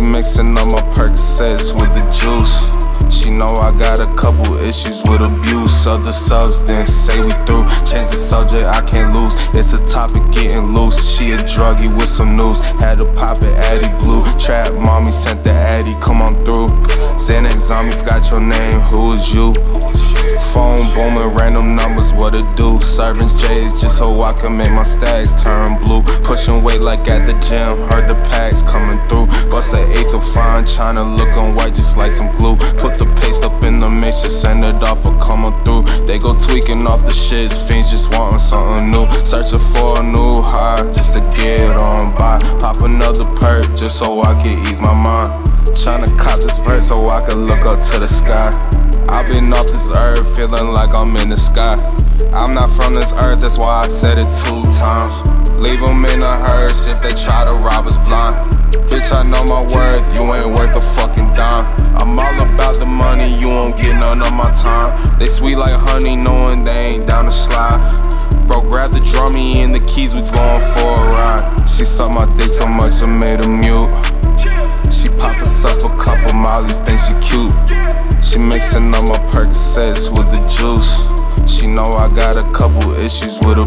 She mixing up my Percocets with the juice. She know I got a couple issues with abuse of the substance. Say we through, change the subject, I can't lose. It's a topic getting loose. She a druggie with some news. Had to pop it, Addy Blue. Trap mommy sent the Addy, come on through. Xanax zombie, forgot your name, who is you? Phone booming, random numbers, what it do? Servants J's just so I can make my stacks turn blue. Pushing weight like at the gym, heard the packs coming through. Bust an eighth of fine China, looking white just like some glue. Put the paste up in the mixture, send it off for coming through. They go tweaking off the shits, fiends just wanting something new. Searching for a new high, just to get on by. Pop another perk, just so I can ease my mind. Tryna cop this verse so I can look up to the sky. I've been off this earth, feeling like I'm in the sky. I'm not from this earth, that's why I said it 2 times. Leave them in a hearse if they try to rob us blind. Bitch, I know my worth, you ain't worth a fucking dime. I'm all about the money, you won't get none of my time. They sweet like honey, knowing they ain't down to slide. Bro, grab the drummy and the keys, we going for a ride. She sucked my dick so much, I made her mute. She pop herself a couple mollies, think she cute. She mixing up my Percocets with the juice. She know I got a couple issues with her.